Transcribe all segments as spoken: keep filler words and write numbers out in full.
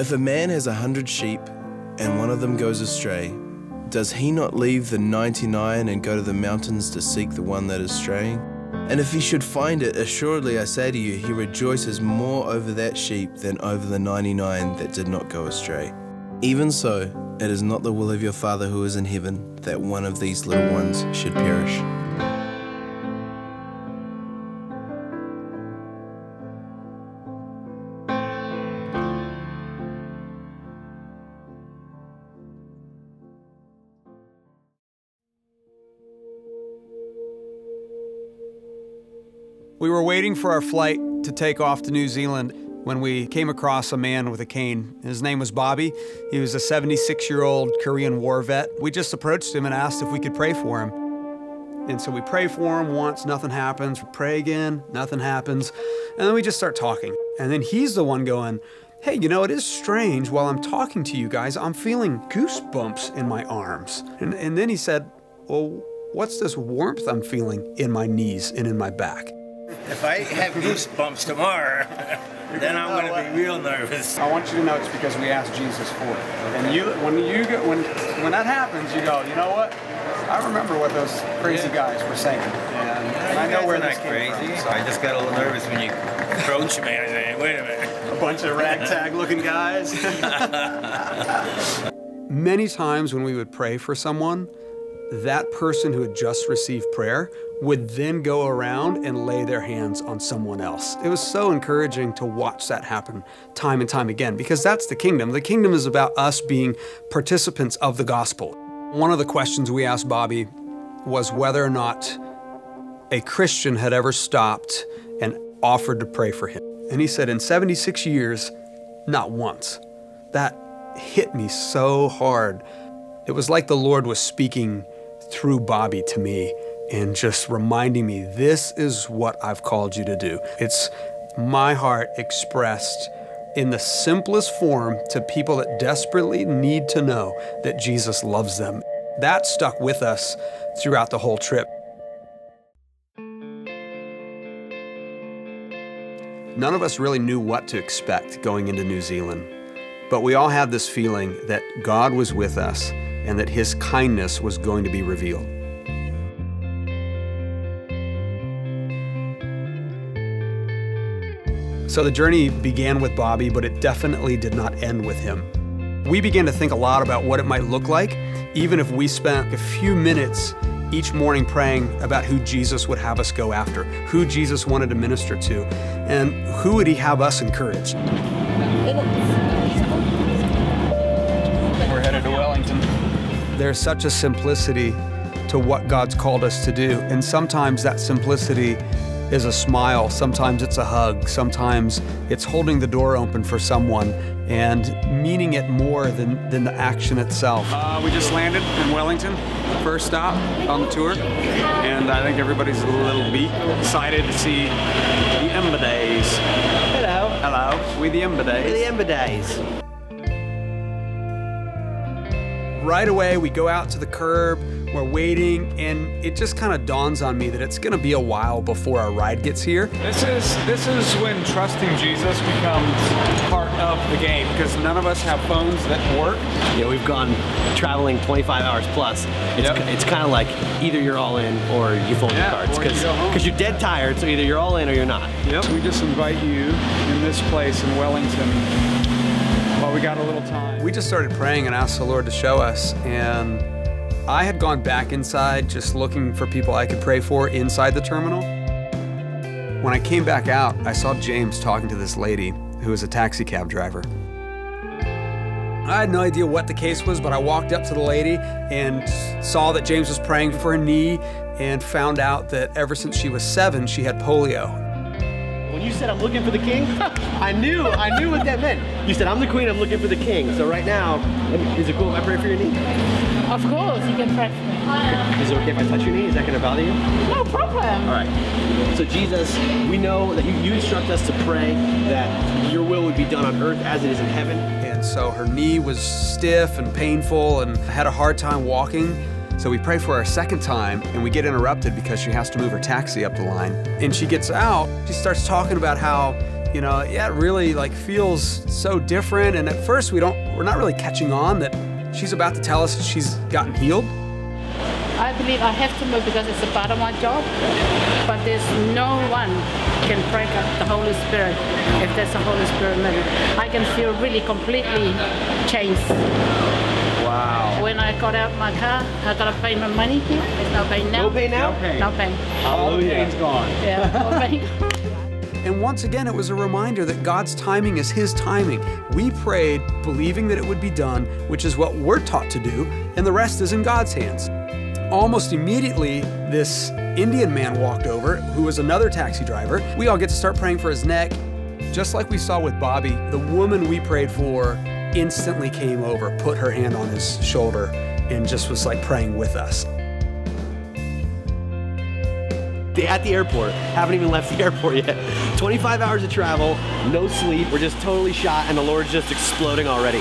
If a man has a hundred sheep and one of them goes astray, does he not leave the ninety-nine and go to the mountains to seek the one that is straying? And if he should find it, assuredly I say to you, he rejoices more over that sheep than over the ninety-nine that did not go astray. Even so, it is not the will of your Father who is in heaven that one of these little ones should perish. We were waiting for our flight to take off to New Zealand when we came across a man with a cane. His name was Bobby. He was a seventy-six-year-old Korean war vet. We just approached him and asked if we could pray for him. And so we pray for him once, nothing happens. We pray again, nothing happens. And then we just start talking. And then he's the one going, hey, you know, it is strange. While I'm talking to you guys, I'm feeling goosebumps in my arms. And, and then he said, well, what's this warmth I'm feeling in my knees and in my back? If I have goosebumps tomorrow, then I'm going to be real nervous. I want you to know it's because we asked Jesus for it. And you, when you go, when when that happens, you go, you know what? I remember what those crazy guys were saying, and, and I know where that came from. So I just got a little nervous when you approached me. I said, wait a minute. A bunch of ragtag-looking guys. Many times when we would pray for someone, that person who had just received prayer would then go around and lay their hands on someone else. It was so encouraging to watch that happen time and time again, because that's the kingdom. The kingdom is about us being participants of the gospel. One of the questions we asked Bobby was whether or not a Christian had ever stopped and offered to pray for him. And he said, in seventy-six years, not once. That hit me so hard. It was like the Lord was speaking through Bobby to me and just reminding me, this is what I've called you to do. It's my heart expressed in the simplest form to people that desperately need to know that Jesus loves them. That stuck with us throughout the whole trip. None of us really knew what to expect going into New Zealand, but we all had this feeling that God was with us and that His kindness was going to be revealed. So the journey began with Bobby, but it definitely did not end with him. We began to think a lot about what it might look like, even if we spent a few minutes each morning praying about who Jesus would have us go after, who Jesus wanted to minister to, and who would He have us encourage. We're headed to Wellington. There's such a simplicity to what God's called us to do, and sometimes that simplicity is a smile, sometimes it's a hug, sometimes it's holding the door open for someone and meaning it more than, than the action itself. Uh, we just landed in Wellington, first stop on the tour, and I think everybody's a little beat, excited to see the Ember Days. Hello. Hello, we the Ember Days. We the Ember Days. Right away, we go out to the curb, we're waiting, and it just kind of dawns on me that it's going to be a while before our ride gets here. This is this is when trusting Jesus becomes part of the game, because none of us have phones that work. Yeah, we've gone traveling twenty-five hours plus. It's, yep. It's kind of like either you're all in or you fold yeah, your cards, because because you you're dead tired, so either you're all in or you're not. Yep. We just invite you in this place in Wellington. Well, we got a little time. We just started praying and asked the Lord to show us, and I had gone back inside just looking for people I could pray for inside the terminal. When I came back out, I saw James talking to this lady who was a taxi cab driver. I had no idea what the case was, but I walked up to the lady and saw that James was praying for her knee and found out that ever since she was seven, she had polio. When you said, I'm looking for the king, I knew, I knew what that meant. You said, I'm the queen, I'm looking for the king. So right now, is it cool if I pray for your knee? Of course, you can pray for me. Is it okay if I touch your knee? Is that gonna bother you? No problem. All right. So Jesus, we know that you, you instruct us to pray that your will would be done on earth as it is in heaven. And so her knee was stiff and painful and had a hard time walking. So we pray for her a second time, and we get interrupted because she has to move her taxi up the line. And she gets out, she starts talking about how you know, yeah, it really like feels so different. And at first we don't, we're not really catching on that she's about to tell us that she's gotten healed. I believe I have to move because it's a part of my job, but there's no one can break up the Holy Spirit if there's a Holy Spirit living. I can feel really completely changed. Wow. When I got out my car, I got to pay my money. There's no pain now. No pain now? No pain. No pain. Hallelujah. It's gone. Yeah. No pain. And once again, it was a reminder that God's timing is His timing. We prayed, believing that it would be done, which is what we're taught to do, and the rest is in God's hands. Almost immediately, this Indian man walked over, who was another taxi driver. We all get to start praying for his neck. Just like we saw with Bobby, the woman we prayed for instantly came over, put her hand on his shoulder, and just was like praying with us. At the airport, haven't even left the airport yet. twenty-five hours of travel, no sleep, we're just totally shot, and the Lord's just exploding already.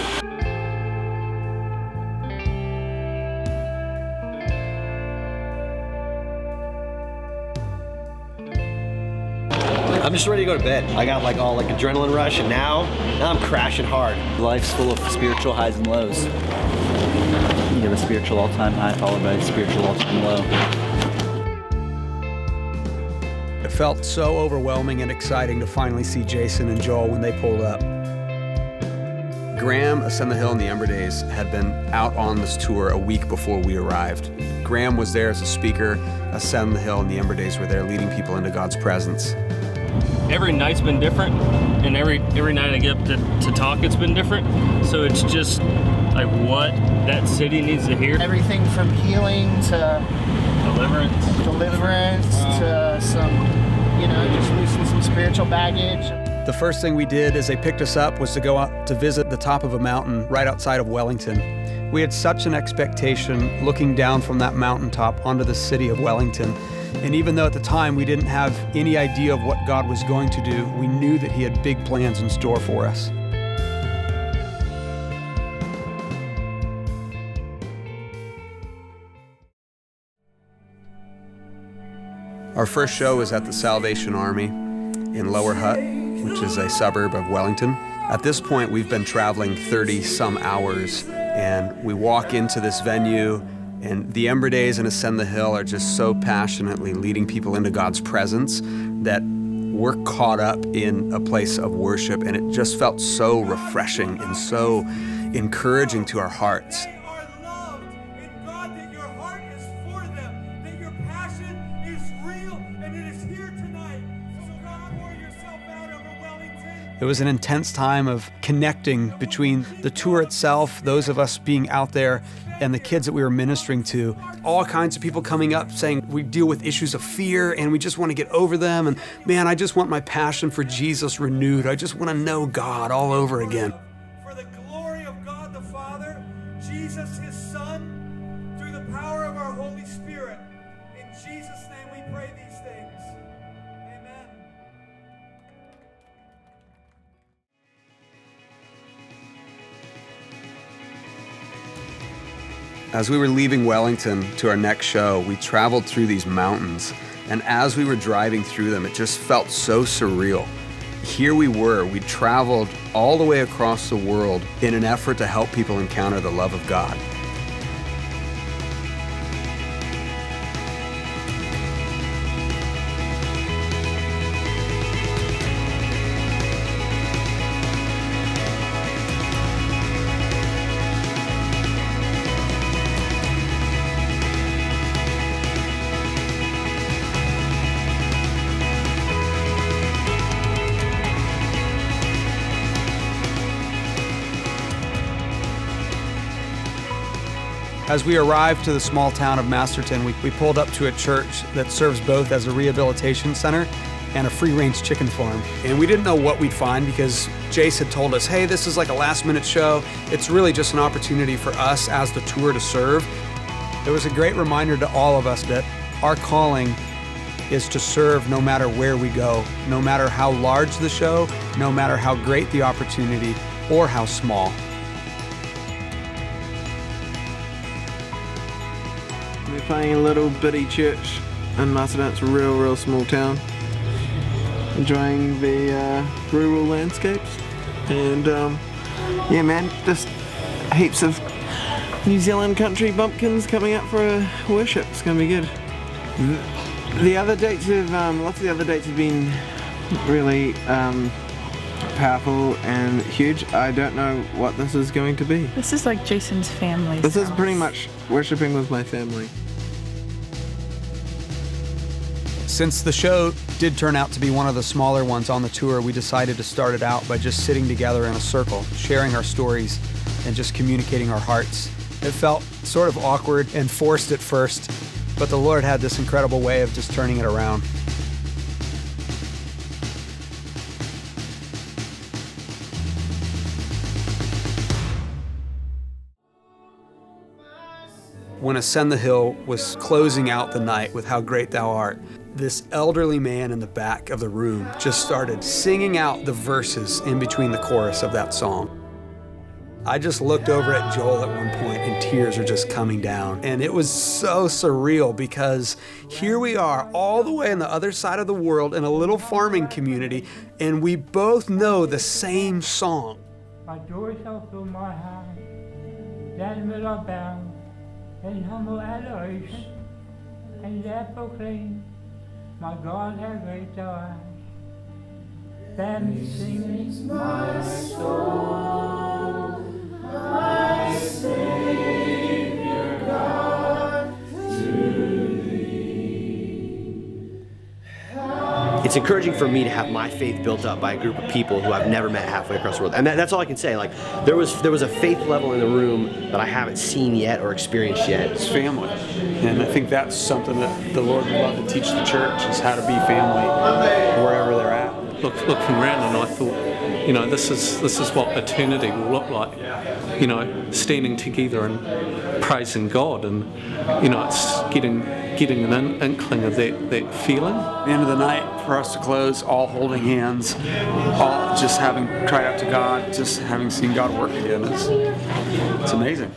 I'm just ready to go to bed. I got like all like adrenaline rush, and now, now I'm crashing hard. Life's full of spiritual highs and lows. You have a spiritual all-time high followed by a spiritual all-time low. It felt so overwhelming and exciting to finally see Jason and Joel when they pulled up. Graham, Ascend the Hill, and the Ember Days had been out on this tour a week before we arrived. Graham was there as a speaker. Ascend the Hill and the Ember Days were there leading people into God's presence. Every night's been different, and every every night I get up to, to talk, it's been different. So it's just like what that city needs to hear. Everything from healing to Deliverance. Deliverance um, to some, you know, just loosen some spiritual baggage. The first thing we did as they picked us up was to go out to visit the top of a mountain right outside of Wellington. We had such an expectation looking down from that mountaintop onto the city of Wellington. And even though at the time we didn't have any idea of what God was going to do, we knew that He had big plans in store for us. Our first show was at the Salvation Army in Lower Hutt, which is a suburb of Wellington. At this point, we've been traveling thirty some hours, and we walk into this venue, and the Ember Days and Ascend the Hill are just so passionately leading people into God's presence that we're caught up in a place of worship, and it just felt so refreshing and so encouraging to our hearts. It was an intense time of connecting between the tour itself, those of us being out there, and the kids that we were ministering to. All kinds of people coming up saying, we deal with issues of fear and we just want to get over them. And man, I just want my passion for Jesus renewed. I just want to know God all over again. For the glory of God the Father, Jesus His Son, through the power of our Holy Spirit. In Jesus' name we pray these things. As we were leaving Wellington to our next show, we traveled through these mountains, and as we were driving through them, it just felt so surreal. Here we were, we traveled all the way across the world in an effort to help people encounter the love of God. As we arrived to the small town of Masterton, we, we pulled up to a church that serves both as a rehabilitation center and a free-range chicken farm. And we didn't know what we'd find because Jace had told us, hey, this is like a last-minute show. It's really just an opportunity for us as the tour to serve. It was a great reminder to all of us that our calling is to serve no matter where we go, no matter how large the show, no matter how great the opportunity, or how small. We're playing a little bitty church in Macedon. It's a real, real small town. enjoying the uh, rural landscapes, and um, yeah man, just heaps of New Zealand country bumpkins coming up for a worship. It's gonna be good. The other dates have, um, lots of the other dates have been really um, powerful and huge. I don't know what this is going to be. This is like Jason's family. This house. Is pretty much worshipping with my family. Since the show did turn out to be one of the smaller ones on the tour, we decided to start it out by just sitting together in a circle, sharing our stories and just communicating our hearts. It felt sort of awkward and forced at first, but the Lord had this incredible way of just turning it around. When Ascend the Hill was closing out the night with How Great Thou Art, this elderly man in the back of the room just started singing out the verses in between the chorus of that song. I just looked over at Joel at one point and tears were just coming down. And it was so surreal because here we are all the way on the other side of the world in a little farming community, and we both know the same song. My door shall fill my heart, down will I bow, in humble adoration, and there proclaim, my God, how great thou art. Then sings my soul, my Savior God, to thee. It's encouraging for me to have my faith built up by a group of people who I've never met halfway across the world, and that, that's all I can say. Like there was there was a faith level in the room that I haven't seen yet or experienced yet. It's family. And I think that's something that the Lord would love to teach the church, is how to be family wherever they're at. Look, looking around, and I thought, you know, this is this is what eternity will look like. You know, standing together and praising God, and you know, it's getting getting an in inkling of that that feeling. At the end of the night, for us to close, all holding hands, all just having cried out to God, just having seen God work again. It's, it's amazing.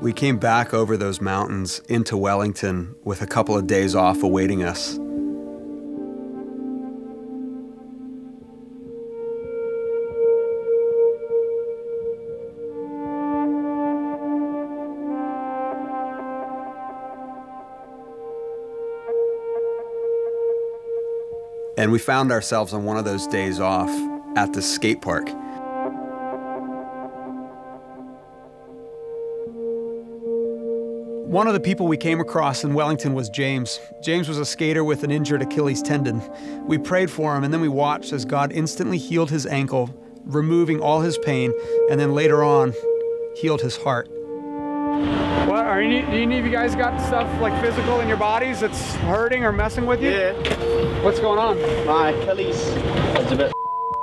We came back over those mountains into Wellington with a couple of days off awaiting us. And we found ourselves on one of those days off at the skate park. One of the people we came across in Wellington was James. James was a skater with an injured Achilles tendon. We prayed for him, and then we watched as God instantly healed his ankle, removing all his pain, and then later on, healed his heart. What, are you, do any of you guys got stuff like physical in your bodies that's hurting or messing with you? Yeah. What's going on? My Achilles is a bit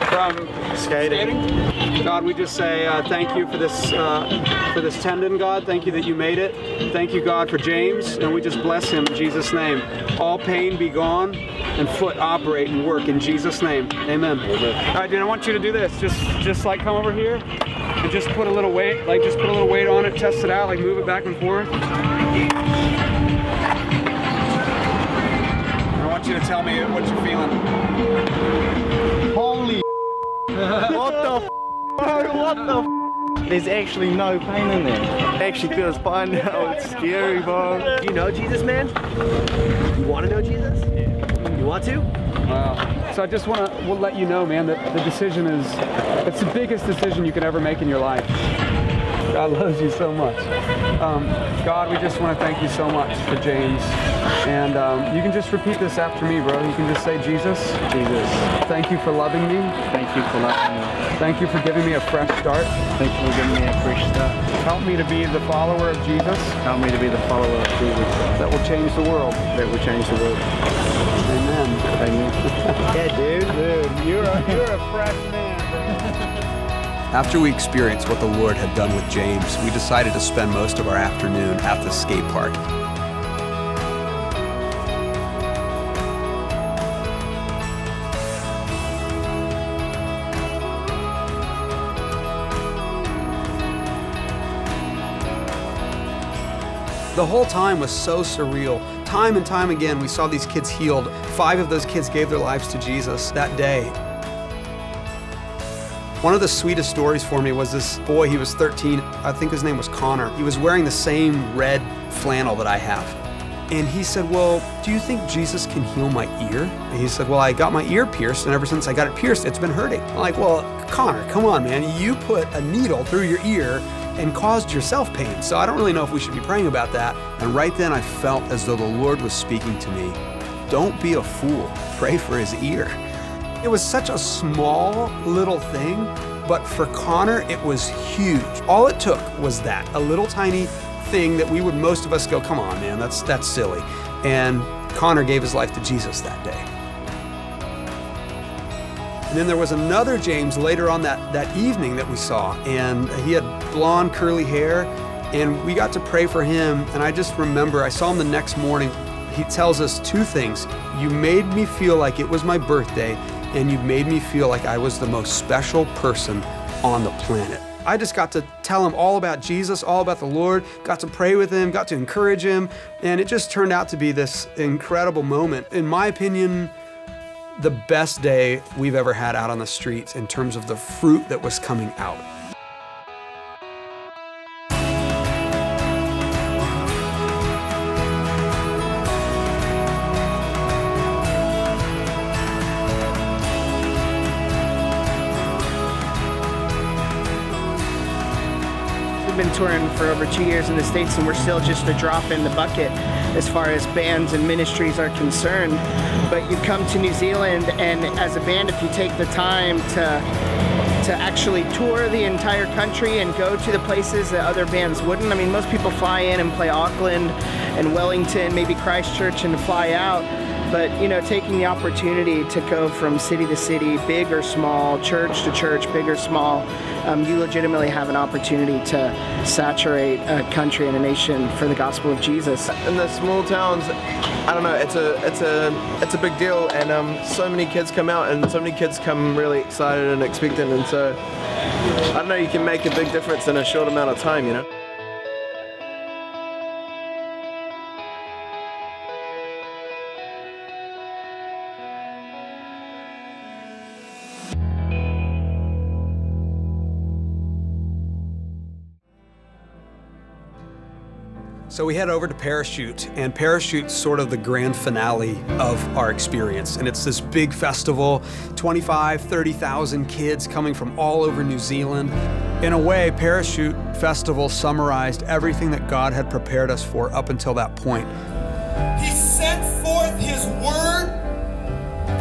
from skating. skating. God, we just say uh, thank you for this uh, for this tendon, God. Thank you that you made it. Thank you, God, for James, and we just bless him in Jesus' name. All pain be gone, and foot operate and work in Jesus' name. Amen. Amen. All right, dude, I want you to do this. Just, just like come over here and just put a little weight, like just put a little weight on it, test it out, like move it back and forth. I want you to tell me what you're feeling. Holy. What the f***, bro? What the f***? There's actually no pain in there. I actually feel his spine now. It's scary, bro. Do you know Jesus, man? You want to know Jesus? Yeah. You want to? Wow. So I just want to we'll let you know, man, that the decision is, it's the biggest decision you can ever make in your life. God loves you so much. Um, God, we just want to thank you so much for James. And um, you can just repeat this after me, bro. You can just say, Jesus, Jesus, thank you for loving me. Thank you for loving me. Thank you for giving me a fresh start. Thank you for giving me a fresh start. Help me to be the follower of Jesus. Help me to be the follower of Jesus. That will change the world. That will change the world. Amen. Amen. Yeah, dude, dude, you're a, you're a fresh man, bro. After we experienced what the Lord had done with James, we decided to spend most of our afternoon at the skate park. The whole time was so surreal. Time and time again, we saw these kids healed. Five of those kids gave their lives to Jesus that day. One of the sweetest stories for me was this boy, he was thirteen. I think his name was Connor. He was wearing the same red flannel that I have. And he said, well, do you think Jesus can heal my ear? And he said, well, I got my ear pierced, and ever since I got it pierced, it's been hurting. I'm like, well, Connor, come on, man. You put a needle through your ear and caused yourself pain, so I don't really know if we should be praying about that. And right then I felt as though the Lord was speaking to me. Don't be a fool, pray for his ear. It was such a small little thing, but for Connor, it was huge. All it took was that, a little tiny thing that we would, most of us go, come on, man, that's, that's silly. And Connor gave his life to Jesus that day. And then there was another James later on that, that evening that we saw, and he had blonde curly hair, and we got to pray for him. And I just remember, I saw him the next morning. He tells us two things. You made me feel like it was my birthday, and you made me feel like I was the most special person on the planet. I just got to tell him all about Jesus, all about the Lord, got to pray with him, got to encourage him, and it just turned out to be this incredible moment. In my opinion, the best day we've ever had out on the streets in terms of the fruit that was coming out. We've been touring for over two years in the States, and we're still just a drop in the bucket as far as bands and ministries are concerned. But you come to New Zealand, and as a band, if you take the time to to actually tour the entire country and go to the places that other bands wouldn't. I mean, most people fly in and play Auckland and Wellington, maybe Christchurch, and fly out. But, you know, taking the opportunity to go from city to city, big or small, church to church, big or small, um, you legitimately have an opportunity to saturate a country and a nation for the gospel of Jesus. In the small towns, I don't know, it's a, it's a, it's a big deal, and um, so many kids come out, and so many kids come really excited and expectant, and so, I don't know, you can make a big difference in a short amount of time, you know? So we head over to Parachute, and Parachute's sort of the grand finale of our experience. And it's this big festival, twenty-five, thirty thousand kids coming from all over New Zealand. In a way, Parachute Festival summarized everything that God had prepared us for up until that point. He sent forth his word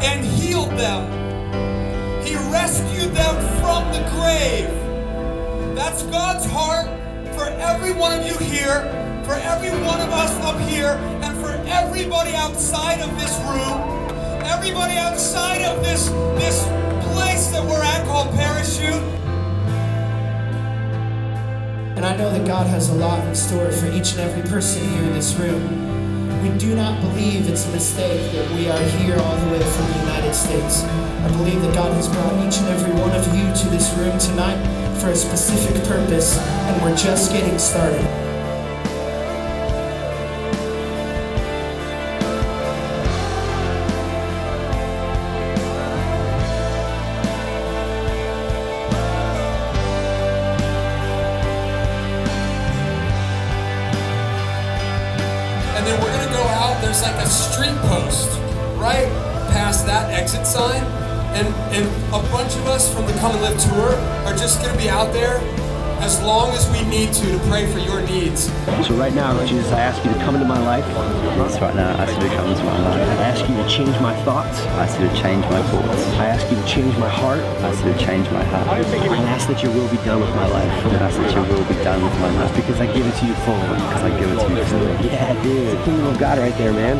and healed them. He rescued them from the grave. That's God's heart for every one of you here, for every one of us up here, and for everybody outside of this room, everybody outside of this, this place that we're at called Parachute. And I know that God has a lot in store for each and every person here in this room. We do not believe it's a mistake that we are here all the way from the United States. I believe that God has brought each and every one of you to this room tonight for a specific purpose, and we're just getting started. There's like a street post right past that exit sign, and, and a bunch of us from the Come and Live tour are just going to be out there as long as we need to to pray for your needs. So right now, Jesus, I ask you to come into my life. So right now, I ask you to come into my life. I ask you to change my thoughts. I ask you to change my thoughts. I ask you to change my heart. I ask you to change my heart. I ask that your will be done with my life. I ask that your will be done with my life. Because I give it to you fully. Because I give it to you fully. Yeah, dude. It's the kingdom of God right there, man.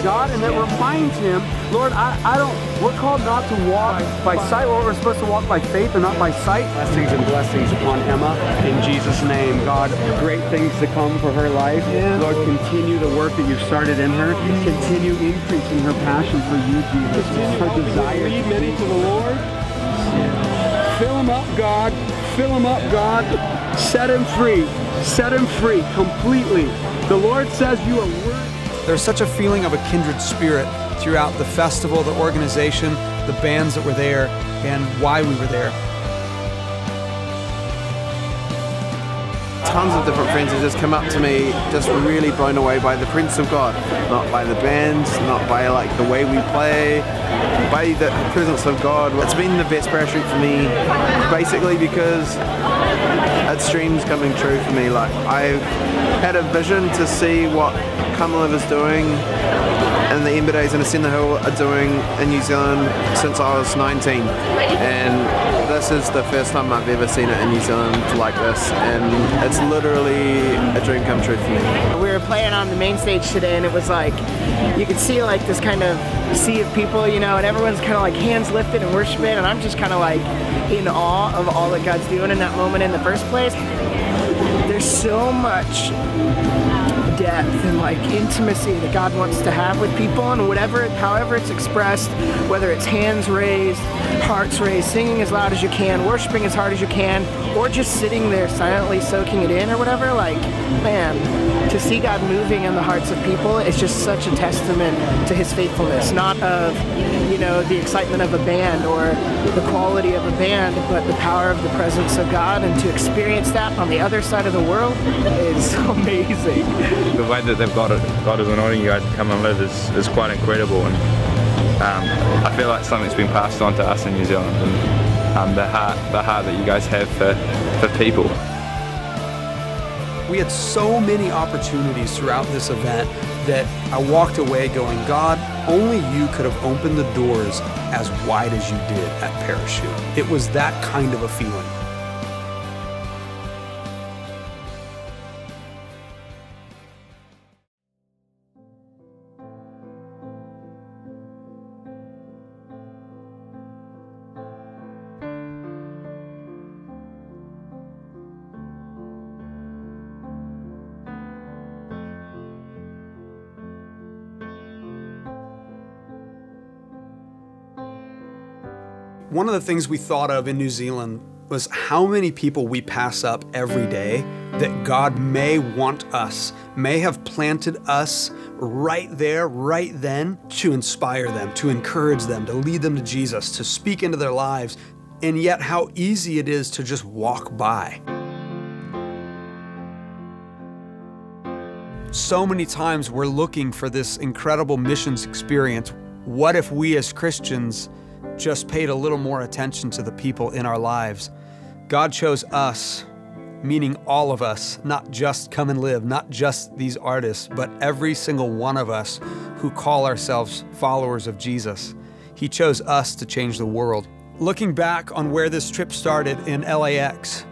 God, and that reminds change him. Lord, I, I don't, we're called not to walk by, by sight. We're supposed to walk by faith and not by sight. Blessings and blessings upon Emma. In Jesus' name, God, great things to come for her life. Yeah. Lord, continue the work that you've started in her. Continue increasing her passion for you, Jesus. Her desire to be many to the Lord. Fill him up, God. Fill him up, God. Set him free. Set him free completely. The Lord says you are worthy. There's such a feeling of a kindred spirit throughout the festival, the organization, the bands that were there, and why we were there. Tons of different friends have just come up to me, just really blown away by the Prince of God. Not by the bands, not by like the way we play, by the presence of God. It's been the best parachute for me, basically because it's dreams coming true for me. Like I've had a vision to see what Come and Live is doing and the Ember Days and Ascend the Hill are doing in New Zealand since I was nineteen. And this is the first time I've ever seen it in New Zealand like this, and it's literally a dream come true for me. We were playing on the main stage today, and it was like, you could see like this kind of sea of people, you know, and everyone's kind of like hands lifted and worshiping, and I'm just kind of like in awe of all that God's doing in that moment in the first place. There's so much depth and like intimacy that God wants to have with people, and whatever, however it's expressed, whether it's hands raised, hearts raised, singing as loud as you can, worshiping as hard as you can, or just sitting there silently soaking it in or whatever, like, man, to see God moving in the hearts of people is just such a testament to his faithfulness, not of, you know, the excitement of a band or the quality of a band, but the power of the presence of God, and to experience that on the other side of the world is amazing. The way that they've got it, God is anointing you guys to come and live is, is quite incredible, and um, I feel like something's been passed on to us in New Zealand, and um, the heart, the heart that you guys have for, for people. We had so many opportunities throughout this event that I walked away going, God, only you could have opened the doors as wide as you did at Parachute. It was that kind of a feeling. One of the things we thought of in New Zealand was how many people we pass up every day that God may want us, may have planted us right there, right then, to inspire them, to encourage them, to lead them to Jesus, to speak into their lives, and yet how easy it is to just walk by. So many times we're looking for this incredible missions experience. What if we as Christians just paid a little more attention to the people in our lives? God chose us, meaning all of us, not just Come and Live, not just these artists, but every single one of us who call ourselves followers of Jesus. He chose us to change the world. Looking back on where this trip started in L A X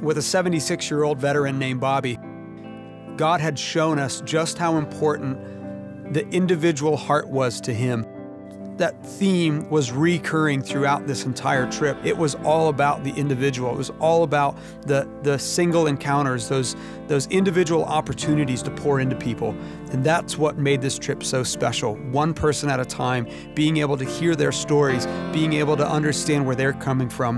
with a seventy-six-year-old veteran named Bobby, God had shown us just how important the individual heart was to him. That theme was recurring throughout this entire trip. It was all about the individual. It was all about the, the single encounters, those, those individual opportunities to pour into people. And that's what made this trip so special. One person at a time, being able to hear their stories, being able to understand where they're coming from.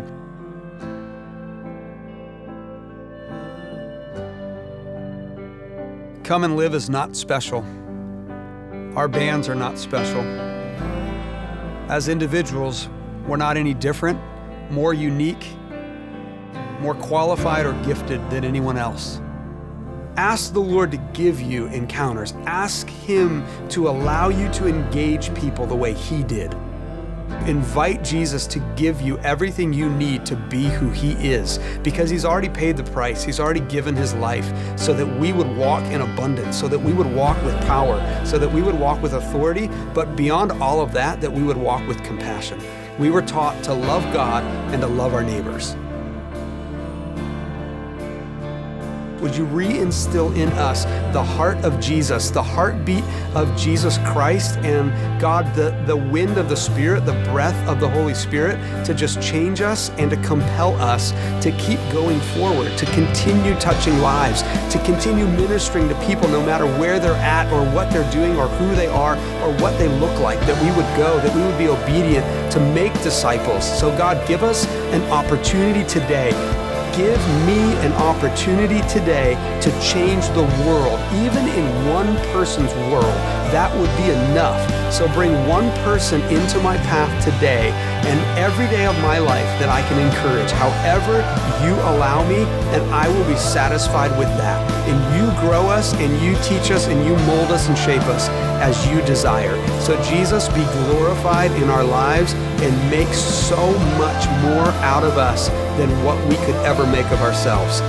Come and Live is not special. Our bands are not special. As individuals, we're not any different, more unique, more qualified or gifted than anyone else. Ask the Lord to give you encounters. Ask him to allow you to engage people the way he did. Invite Jesus to give you everything you need to be who he is, because he's already paid the price. He's already given his life so that we would walk in abundance, so that we would walk with power, so that we would walk with authority, but beyond all of that, that we would walk with compassion. We were taught to love God and to love our neighbors. would you reinstill in us the heart of Jesus, the heartbeat of Jesus Christ, and God, the, the wind of the Spirit, the breath of the Holy Spirit to just change us and to compel us to keep going forward, to continue touching lives, to continue ministering to people no matter where they're at or what they're doing or who they are or what they look like, that we would go, that we would be obedient to make disciples. So God, give us an opportunity today. Give me an opportunity today to change the world, even in one person's world. That would be enough. So bring one person into my path today and every day of my life that I can encourage, however you allow me, and I will be satisfied with that. And you grow us, and you teach us, and you mold us and shape us as you desire. So Jesus, be glorified in our lives and make so much more out of us than what we could ever make of ourselves.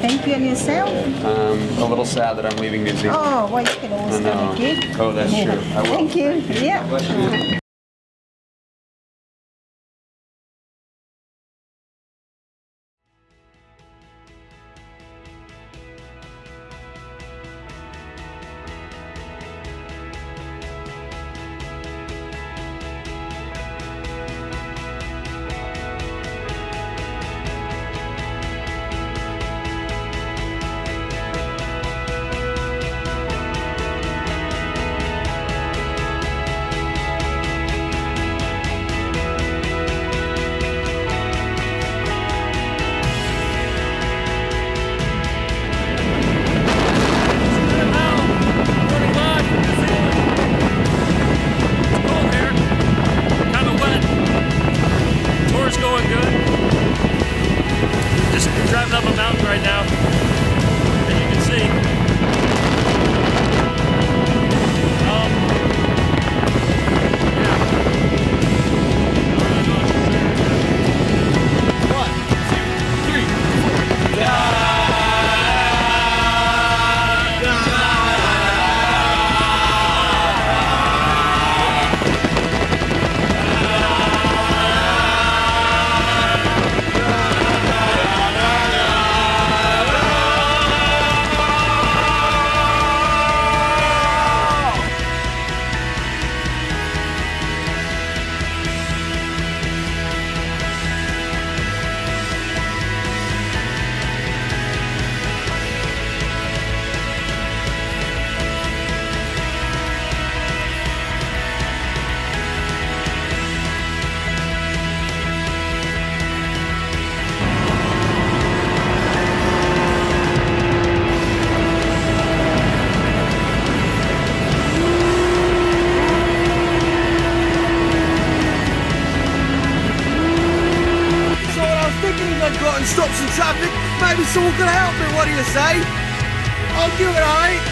Thank you. And yourself? Um, a little sad that I'm leaving New Zealand. Oh, well, you can always come again. Oh, that's yeah. True. I will. Thank you. Thank you. Yeah. Bless you. one stops in traffic, maybe someone could help me, what do you say? I'll do it, alright?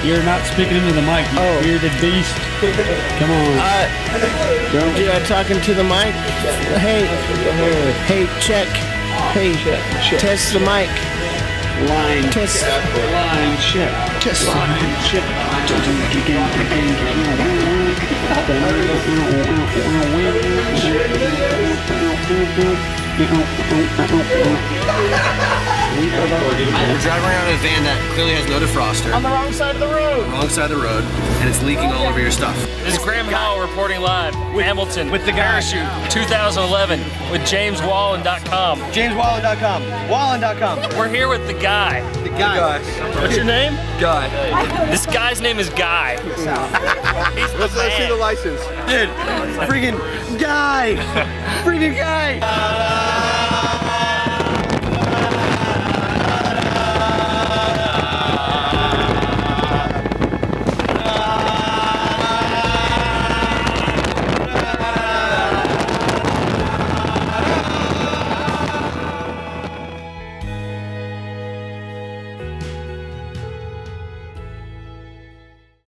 You're not speaking into the mic, you oh. bearded beast. Come on. Uh, Don't. Yeah, talking to the mic. Hey, hey, check. Hey, check, check, test check. The mic. Line test. Check. Line check. Test line check. Line check. We're driving around in a van that clearly has no defroster. On the wrong side of the road. Wrong side of the road, and it's leaking all over your stuff. This is Graham Howell reporting live with Hamilton with the Parachute twenty eleven with James Wallen dot com. James Wallen dot com. Wallen dot com. We're here with the guy. The guy. What's your name? Guy. This guy's name is Guy. He's the Let's see the license, dude. Freaking Guy. Freaking Guy. Uh,